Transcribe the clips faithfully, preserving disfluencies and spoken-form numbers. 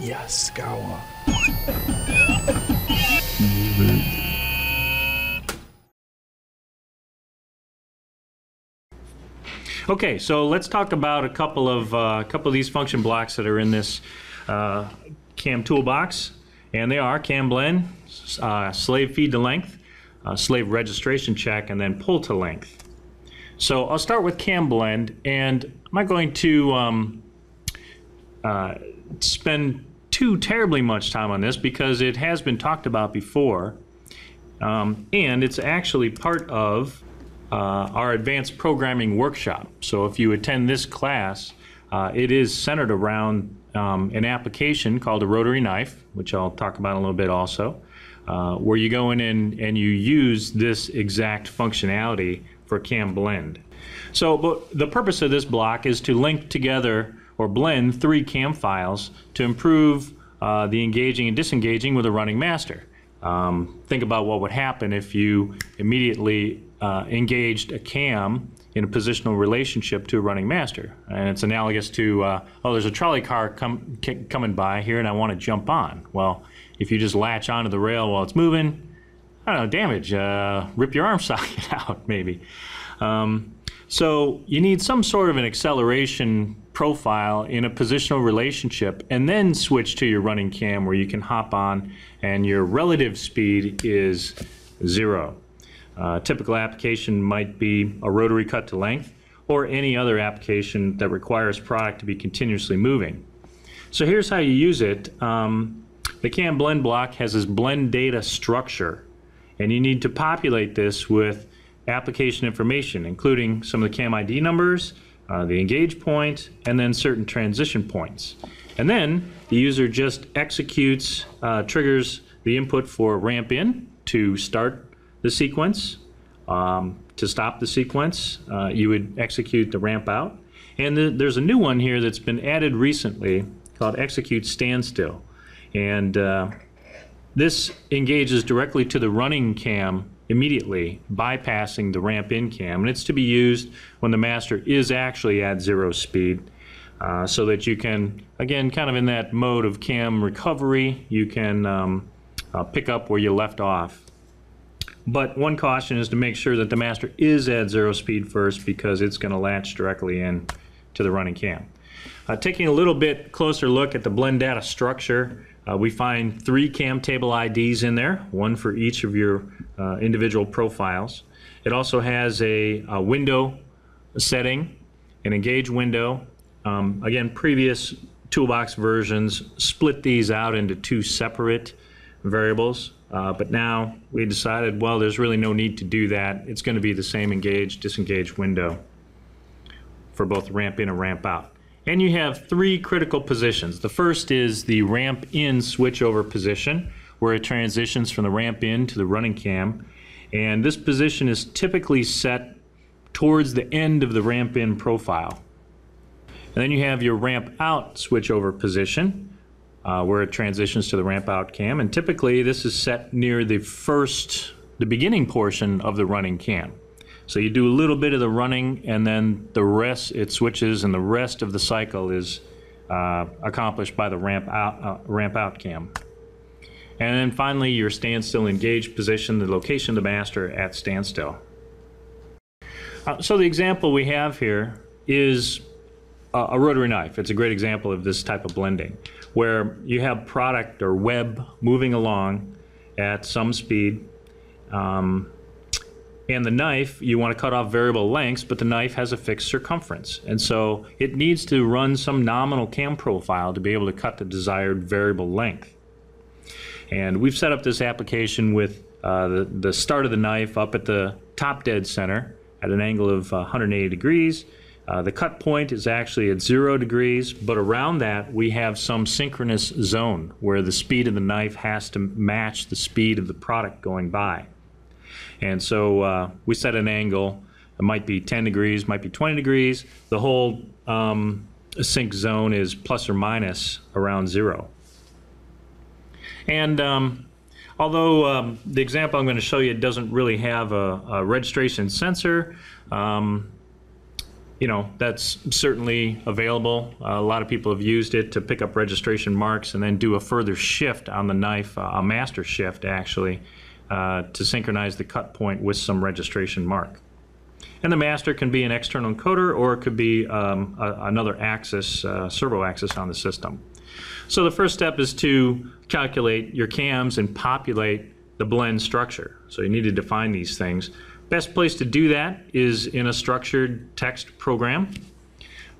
Yes, Gawa. Okay, so let's talk about a couple of uh, couple of these function blocks that are in this uh, C A M toolbox, and they are C A M blend, uh, slave feed to length, uh, slave registration check, and then pull to length. So I'll start with C A M blend, and I'm not going to um, uh, spend too terribly much time on this because it has been talked about before, um, and it's actually part of Uh, our advanced programming workshop. So if you attend this class, uh, it is centered around um, an application called a rotary knife, which I'll talk about in a little bit also, uh, where you go in and, and you use this exact functionality for C A M blend. So but the purpose of this block is to link together or blend three C A M files to improve uh, the engaging and disengaging with a running master. Um, think about what would happen if you immediately Uh, engaged a C A M in a positional relationship to a running master. And it's analogous to, uh, oh, there's a trolley car com coming by here and I want to jump on. Well, if you just latch onto the rail while it's moving, I don't know, damage, uh, rip your arm socket out maybe. Um, so you need some sort of an acceleration profile in a positional relationship and then switch to your running C A M where you can hop on and your relative speed is zero. Uh, typical application might be a rotary cut to length or any other application that requires product to be continuously moving. So here's how you use it. Um, the C A M blend block has this blend data structure, and you need to populate this with application information, including some of the C A M I D numbers, uh, the engage point, and then certain transition points. And then the user just executes, uh, triggers the input for ramp in to start the sequence. Um, to stop the sequence, uh, you would execute the ramp out. And th there's a new one here that's been added recently called execute standstill. And uh, this engages directly to the running C A M immediately, bypassing the ramp in C A M. And it's to be used when the master is actually at zero speed, uh, so that you can, again, kind of in that mode of C A M recovery, you can um, uh, pick up where you left off. But one caution is to make sure that the master is at zero speed first, because it's going to latch directly in to the running C A M. Uh, taking a little bit closer look at the blend data structure, uh, we find three C A M table I Ds in there, one for each of your uh, individual profiles. It also has a, a window setting, an engage window. Um, again, previous toolbox versions split these out into two separate variables. Uh, but now we decided, well, there's really no need to do that. It's going to be the same engage, disengage window for both ramp in and ramp out. And you have three critical positions. The first is the ramp in switchover position, where it transitions from the ramp in to the running C A M. And this position is typically set towards the end of the ramp in profile. And then you have your ramp out switchover position, Uh, where it transitions to the ramp out C A M, and typically this is set near the first, the beginning portion of the running C A M. So you do a little bit of the running and then the rest, it switches, and the rest of the cycle is uh, accomplished by the ramp out, uh, ramp out C A M. And then finally your standstill engaged position, the location of the master at standstill. Uh, so the example we have here is Uh, a rotary knife. It's a great example of this type of blending, where you have product or web moving along at some speed, um, and the knife, you want to cut off variable lengths, but the knife has a fixed circumference, and so it needs to run some nominal C A M profile to be able to cut the desired variable length. And we've set up this application with uh, the, the start of the knife up at the top dead center at an angle of uh, one hundred eighty degrees. Uh, the cut point is actually at zero degrees, but around that we have some synchronous zone where the speed of the knife has to match the speed of the product going by. And so uh, we set an angle. It might be ten degrees, might be twenty degrees. The whole um, sync zone is plus or minus around zero. And um, although um, the example I'm going to show you doesn't really have a, a registration sensor, um, you know, that's certainly available. Uh, a lot of people have used it to pick up registration marks and then do a further shift on the knife, uh, a master shift actually, uh, to synchronize the cut point with some registration mark. And the master can be an external encoder, or it could be um, a, another axis, uh, servo axis on the system. So the first step is to calculate your C A Ms and populate the blend structure. So you need to define these things. Best place to do that is in a structured text program.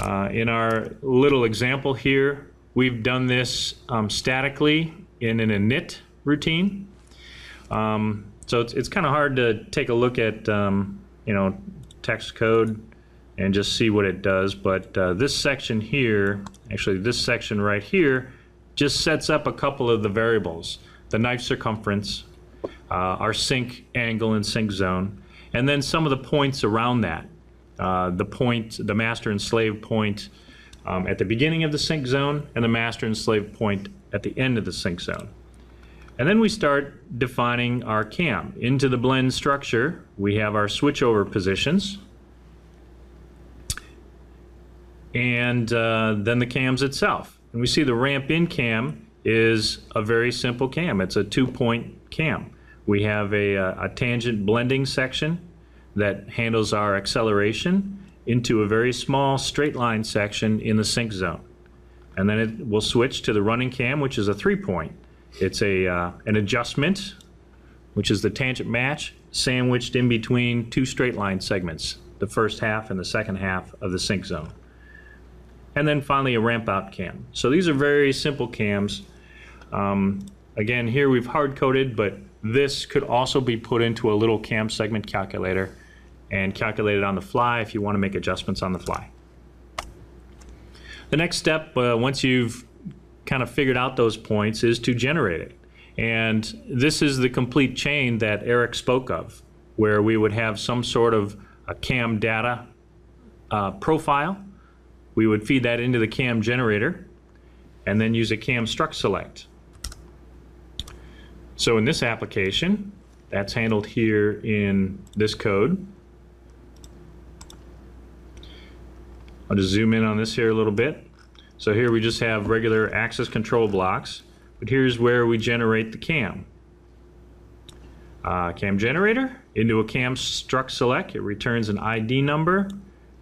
Uh, in our little example here, we've done this um, statically in an init routine. Um, so it's, it's kind of hard to take a look at um, you know, text code and just see what it does, but uh, this section here, actually this section right here, just sets up a couple of the variables. The knife circumference, uh, our sync angle and sync zone, and then some of the points around that. Uh, the point, the master and slave point um, at the beginning of the sync zone, and the master and slave point at the end of the sync zone. And then we start defining our C A M. Into the blend structure, we have our switchover positions, and uh, then the C A Ms itself. And we see the ramp in C A M is a very simple C A M. It's a two-point C A M. We have a, a tangent blending section that handles our acceleration into a very small straight line section in the sync zone. And then it will switch to the running C A M, which is a three-point. It's a, uh, an adjustment, which is the tangent match, sandwiched in between two straight line segments, the first half and the second half of the sync zone. And then finally a ramp out C A M. So these are very simple C A Ms. Um, again, here we've hard-coded, but this could also be put into a little C A M segment calculator and calculated on the fly if you want to make adjustments on the fly. The next step, uh, once you've kind of figured out those points, is to generate it. And this is the complete chain that Eric spoke of, where we would have some sort of a C A M data uh, profile. We would feed that into the C A M generator and then use a C A M struct select. So in this application, that's handled here in this code. I'll just zoom in on this here a little bit. So here we just have regular axis control blocks, but here's where we generate the C A M. Uh, C A M generator into a C A M struct select. It returns an I D number,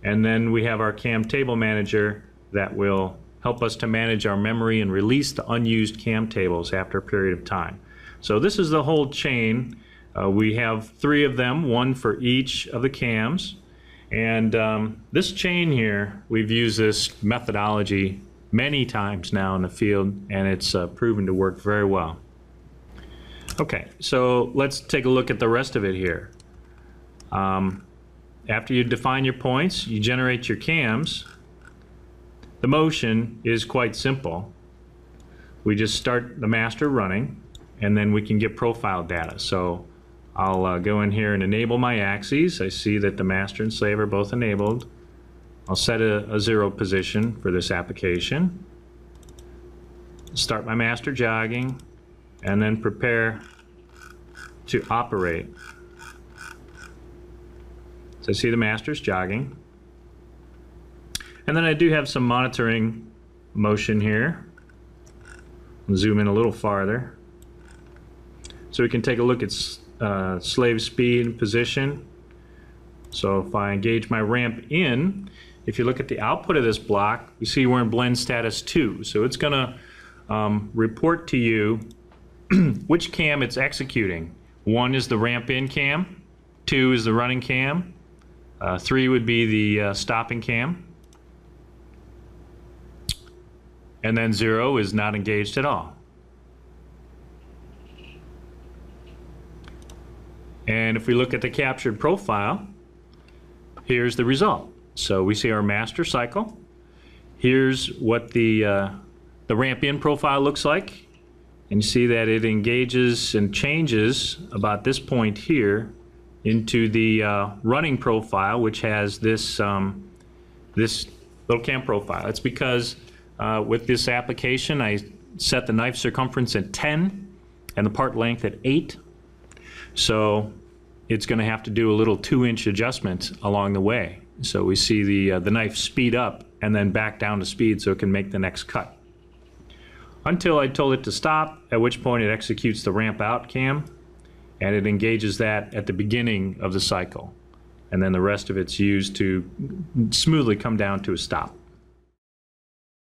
and then we have our C A M table manager that will help us to manage our memory and release the unused C A M tables after a period of time. So this is the whole chain. Uh, we have three of them, one for each of the C A Ms. And um, this chain here, we've used this methodology many times now in the field, and it's uh, proven to work very well. Okay, so let's take a look at the rest of it here. Um, after you define your points, you generate your C A Ms. The motion is quite simple. We just start the master running, and then we can get profile data. So I'll uh, go in here and enable my axes. I see that the master and slave are both enabled. I'll set a, a zero position for this application. Start my master jogging, and then prepare to operate. So I see the master's jogging. And then I do have some monitoring motion here. I'll zoom in a little farther. So we can take a look at uh, slave speed and position. So if I engage my ramp in, if you look at the output of this block, you see we're in blend status two. So it's going to um, report to you which C A M it's executing. One is the ramp in C A M, two is the running C A M, uh, three would be the uh, stopping C A M, and then zero is not engaged at all. And if we look at the captured profile, here's the result. So we see our master cycle. Here's what the, uh, the ramp in profile looks like. And you see that it engages and changes about this point here into the uh, running profile, which has this, um, this little C A M profile. It's because uh, with this application, I set the knife circumference at ten and the part length at eight. So it's going to have to do a little two inch adjustment along the way. So we see the, uh, the knife speed up and then back down to speed so it can make the next cut. Until I told it to stop, at which point it executes the ramp out C A M, and it engages that at the beginning of the cycle. And then the rest of it's used to smoothly come down to a stop.